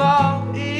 fall in.